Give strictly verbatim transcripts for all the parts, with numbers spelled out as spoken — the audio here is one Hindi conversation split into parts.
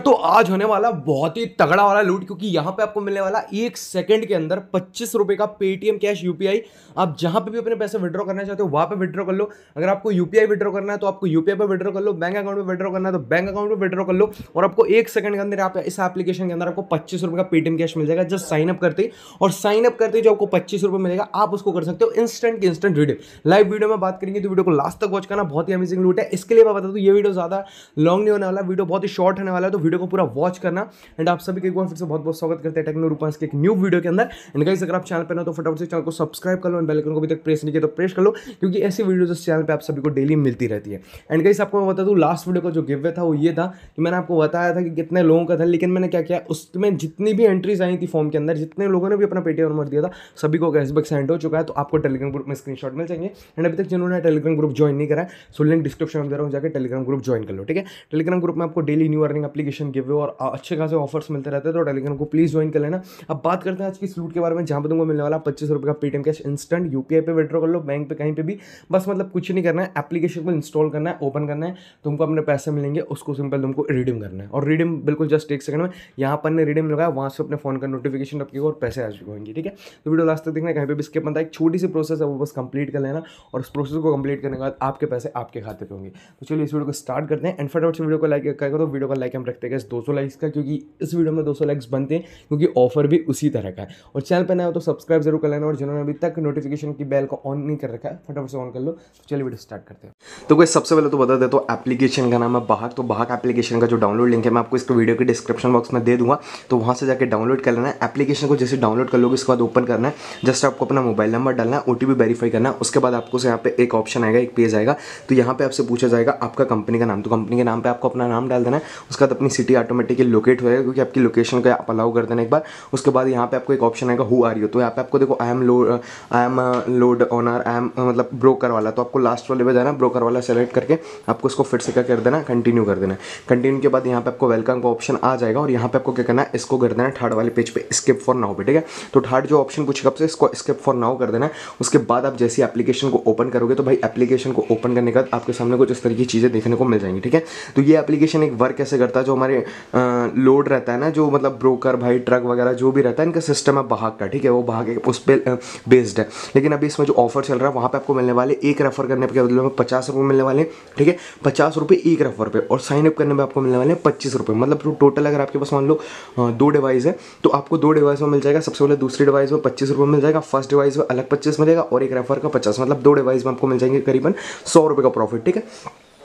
तो आज होने वाला बहुत ही तगड़ा वाला लूट, क्योंकि यहाँ पे आपको मिलने वाला एक सेकंड के अंदर पच्चीस रुपए का पेटीएम कैश यूपीआई। आप जहाँ पे भी अपने पैसे विड्रॉ करना चाहते हो वहाँ पे विड्रॉ कर लो। अगर आपको यूपीआई विड्रॉ करना है तो आपको यूपीआई पे विड्रॉ कर लो, बैंक अकाउंट पे विड्रॉ करना है तो बैंक अकाउंट पे विड्रॉ कर लो। और आपको एक सेकंड के अंदर आप इस एप्लीकेशन के अंदर आपको पच्चीस रुपये का पेटीएम कैश मिल जाएगा जस्ट साइनअप करते ही। और साइनअप करते ही जो आपको पच्चीस रुपये मिलेगा आप उसको कर सकते हो इंस्टेंट की इंस्टेंट। वीडियो लाइव वीडियो में बात करेंगे तो वीडियो को लास्ट तक वॉच करना, बहुत ही अमेजिंग लूट है। इसके लिए मैं बता दूँ ये वीडियो ज़्यादा लॉन्ग नहीं होने वाला, वीडियो बहुत ही शॉर्ट होने वाला है, वीडियो को पूरा वॉच करना। एंड आप सभी के एक बार फिर से बहुत बहुत स्वागत करते हैं टेक्नो रूपांस के एक न्यू वीडियो के अंदर। एंड गाइस अगर आप चैनल पर ना तो फटाफट से चैनल को सब्सक्राइब कर लो, बेल आइकन को भी तक प्रेस नहीं किया तो प्रेस कर लो, क्योंकि ऐसी वीडियोस इस चैनल पे आप सभी को डेली मिलती रहती है। एंड गाइस आपको मैं बता दूं लास्ट वीडियो का जो गिव अवे था वो ये था कि मैंने आपको बताया था कि कितने लोगों का था, लेकिन मैंने क्या किया उसमें जितनी भी एंट्रीज आई थी फॉर्म के अंदर, जितने लोगों ने भी अपना पेटीएम नंबर दिया था सभी को कैशबैक सेंड हो चुका है। तो आपको टेलीग्राम ग्रुप में स्क्रीनशॉट मिल जाएंगे। एंड अभी तक जिन्होंने टेलीग्राम ग्रुप ज्वाइन नहीं करा सो लिंक डिस्क्रिप्शन में दे रहा हूँ, जाकर टेलीग्राम ग्रुप ज्वाइन कर लो, ठीक है। टेलीग्राम ग्रुप में आपको डेली न्यू अर्निंग गिव और अच्छे खासे ऑफर्स मिलते रहते हैं, तो टेलीग्राम को प्लीज ज्वाइन कर लेना। अब बात करते हैं आज की इस लूट के बारे में, जहां पे तुमको मिलने वाला पच्चीस रुपए का पेटीएम कैश इंस्टेंट। यूपीआई पे विड्रॉ कर लो, बैंक पे कहीं पे भी, बस मतलब कुछ नहीं करना है। एप्लीकेशन को इंस्टॉल करना है, ओपन करना है, तुमको अपने पैसे मिलेंगे, उसको सिंपल तुमको रिडीम करना है। और रिडीम बिल्कुल जस्ट एक सेकंड में, यहाँ पर ने रिडीम लगाया, वहाँ से अपने फोन का नोटिफिकेशन रखेगा और पैसे आ चुके, ठीक है। तो वीडियो लास्ट तक देखना, कहीं पर भी स्किप मत करना। एक छोटी सी प्रोसेस है वो बस कंप्लीट कर लेना, और उस प्रोसेस को कंप्लीट करने के बाद आपके पैसे आपके खाते पे होंगे। तो चलिए इस वीडियो को स्टार्ट करते हैं। एंड फटाफट से वीडियो को लाइक करेगा, तो वीडियो का लाइक हम रखते हैं दो सौ लाइक्स का, क्योंकि इस वीडियो में दो सौ लाइक्स बनते हैं, क्योंकि ऑफर भी उसी तरह का है। और चैनल पर नया हो तो सब्सक्राइब जरूर कर लेना, और जिन्होंने अभी तक नोटिफिकेशन की बेल को ऑन नहीं कर रखा है फटाफट से ऑन कर लो। तो चलिए वीडियो स्टार्ट करते हैं। तो गाइस सबसे पहले तो बता देता हूँ एप्लीकेशन का नाम है वहाक। तो वहाक एप्लीकेशन का जो डाउनलोड लिंक है मैं आपको इसको वीडियो के डिस्क्रिप्शन बॉक्स में दे दूँगा, तो वहाँ से जाकर डाउनलोड कर लेना है। एप्लीकेशन को जैसे डाउनलोड कर लोगे उसके बाद ओपन करना है, जस्ट आपको अपना मोबाइल नंबर डालना है, ओटीपी वेरीफाई करना है। उसके बाद आपको यहाँ पे एक ऑप्शन आएगा, एक पेज आएगा, तो यहाँ पे आपसे पूछा जाएगा आपका कंपनी का नाम। तो कंपनी के नाम पे आपको अपना नाम डाल देना है, उसके बाद अपनी सिटी ऑटोमेटिकली लोकेट हो जाएगा, क्योंकि आपकी लोकेशन को आप अलाउ कर देना एक बार। उसके बाद यहाँ पे आपको एक ऑप्शन आएगा हु आर यू, तो यहाँ पे आपको देखो आई एम लो I M load owner, I M मतलब ब्रोकर वाला, तो आपको लास्ट वाले पे जाना, ब्रोकर वाला सेलेक्ट करके आपको उसको फिर से क्या कर देना, कंटिन्यू कर देना। कंटिन्यू के बाद यहाँ पे आपको वेलकम का ऑप्शन आ जाएगा, और यहाँ पे आपको क्या करना है, इसको कर देना थर्ड वाले पेज पे स्किप फॉर नाउ पे, ठीक है। तो थर्ड जो ऑप्शन पूछेगा आपसे इसको स्किप फॉर नाउ कर देना है। उसके बाद आप जैसी एप्लीकेशन को ओपन करोगे तो भाई एप्लीकेशन को ओपन करने के बाद आपके सामने कुछ इस तरह की चीज़ें देखने को मिल जाएंगी, ठीक है। तो ये एप्लीकेशन एक वर्क कैसे करता है, जो हमारे लोड रहता है ना, जो मतलब ब्रोकर भाई ट्रक वगैरह जो भी रहता है, इनका सिस्टम है वहाक का, ठीक है। वो वहाक उस पर बेस्ड है, लेकिन अभी इसमें जो ऑफर चल रहा है वहाँ पे आपको मिलने वाले एक रेफर करने के बदले में पचास रुपये मिलने वाले, ठीक है। पचास रुपये एक रेफर पे, और साइनअप करने में आपको मिलने वाले पच्चीस रुपये, मतलब तो टोटल अगर आपके पास मान लो दो डिवाइस है तो आपको दो डिवाइस में मिल जाएगा। सबसे पहले दूसरी डिवाइस में पच्चीस रुपये मिल जाएगा, फर्स्ट डिवाइस में अलग पच्चीस मिलेगा, और एक रेफर का पचास, मतलब दो डिवाइस में आपको मिल जाएंगे करीबन सौ रुपये का प्रॉफिट, ठीक है।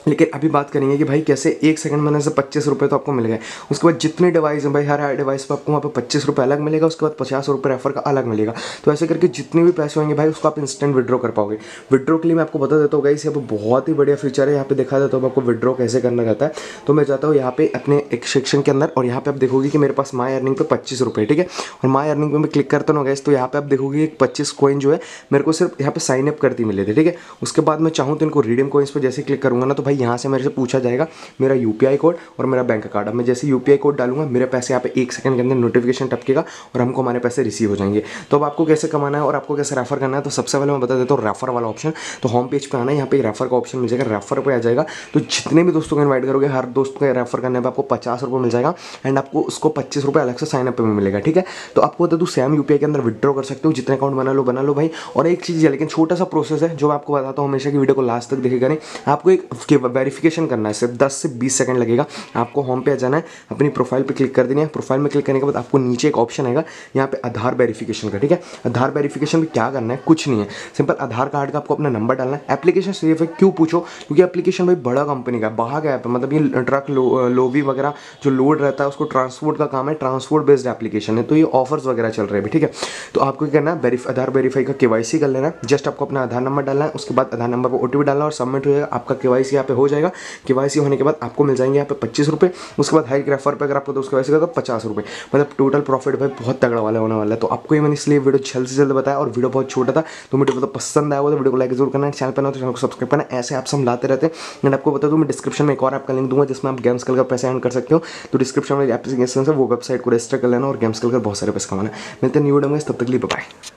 लेकिन अभी बात करेंगे कि भाई कैसे एक सेकंड में से पच्चीस रुपये तो आपको मिल गए, उसके बाद जितने डिवाइस हैं भाई हर डिवाइस पर आपको वहाँ पे पच्चीस रुपये अलग मिलेगा, उसके बाद पचास रुपये रेफर का अलग मिलेगा। तो ऐसे करके जितने भी पैसे होंगे भाई उसको आप इंस्टेंट विड्रॉ कर पाओगे। विड्रॉ के लिए मैं आपको बता देता हूँ गाइस, यहाँ पर बहुत ही बढ़िया फीचर है, यहाँ पे दिखा देता हूँ आपको विड्रॉ कैसे करना रहता है। तो मैं जाता हूँ यहाँ पे अपने एक सेक्शन के अंदर, और यहाँ पे आप देखोगे कि मेरे पास माई अर्निंग पे पच्चीस रुपये, ठीक है। और माई अर्निंग पे मैं क्लिक करता हूँ गाइस, तो यहाँ पे आप देखोगे एक पच्चीस कॉइन जो है मेरे को सिर्फ यहाँ पे साइनअप करती मिले थे, ठीक है। उसके बाद मैं चाहूँ तो इनको रिडीम कॉइन्स पर जैसे क्लिक करूँगा ना, तो भाई यहाँ से मेरे से पूछा जाएगा मेरा यूपीआई कोड और मेरा बैंक अकाउंट। मैं जैसे यूपीआई कोड डालूंगा मेरे पैसे यहाँ पे एक सेकंड के अंदर नोटिफिकेशन टपकेगा और हमको हमारे पैसे रिसीव हो जाएंगे। तो अब आपको कैसे कमाना है और आपको कैसे रेफर करना है, तो सबसे पहले मैं बता देता हूँ रेफर वाला ऑप्शन। तो होम पेज पे आना है, यहाँ पे रेफर का ऑप्शन मिल जाएगा, रेफर पर आ जाएगा। तो जितने भी दोस्तों को इन्वाइट करोगे हर दोस्त को रेफर करने पर आपको पचास रुपये मिल जाएगा, एंड आपको उसको पच्चीस रुपये अलग से साइनअप में मिलेगा, ठीक है। तो आपको बता दूँ सेम यूपीआई के अंदर विड्रॉ कर सकते हो, जितने अकाउंट बना लो बना लो भाई। और एक चीज़ है लेकिन छोटा सा प्रोसेस है जो मैं आपको बताता हूँ हमेशा की वीडियो को लास्ट तक देखेगा नहीं, आपको एक वेरिफिकेशन करना है, सिर्फ दस से बीस सेकंड लगेगा। आपको होम पे आ जाना है, अपनी प्रोफाइल पे क्लिक कर देनी है। प्रोफाइल में क्लिक करने के बाद आपको नीचे एक ऑप्शन आएगा यहाँ पे आधार वेरिफिकेशन का, ठीक है। आधार वेरिफिकेशन में क्या करना है, कुछ नहीं है, सिंपल आधार कार्ड का आपको अपना नंबर डालना है। एप्लीकेशन सेफ है क्यों पूछो, क्योंकि एप्लीकेशन भाई बड़ा कंपनी का वहाक ऐप है, मतलब ये ट्रक लो, लोवी वगैरह जो लोड रहता है उसको ट्रांसपोर्ट का काम है, ट्रांसपोर्ट बेस्ड एप्लीकेशन है। तो ये ऑफर्स वगैरह चल रहे हैं, ठीक है। तो आपको क्या करना है, आधार वेरीफाई का केवाईसी कर लेना, जस्ट आपको अपना आधार नंबर डालना है, उसके बाद आधार नंबर पर ओटीपी डालना और सबमिट हो जाएगा। आपका केवाईसी यहाँ पे हो जाएगा, केवाईसी होने के बाद आपको मिल जाएंगे यहाँ पे पच्चीस रुपये, उसके बाद हाई रेफर पे अगर आपको दोस्त केवाईसी का तो पचास रुपये, मतलब टोटल प्रॉफिट भाई बहुत तगड़ा वाला होने वाला है। तो आपको ये मैंने इसलिए वीडियो जल्द से जल्द बताया, और वीडियो बहुत छोटा था, तो मुझे मतलब पसंद आया हो तो वीडियो को लाइक जरूर करना है, चैनल पर ना तो चैनल को सब्सक्राइब करना, ऐसे ऐप्स हम लाते रहते हैं। एंड आपको बता दूँ मैं डिस्क्रिप्शन में एक और ऐप का लिंक दूँगा जिसमें आप गेम्स खेल कर पैसे अर्न कर सकते हो, तो डिस्क्रिप्शन में एप्लीकेशन से वो वेबसाइट को रजिस्टर कर लेना और गेम्स खेल कर बहुत सारे पैसे कमाना। मिलते हैं न्यू वीडियो में, तब तक के लिए बाय।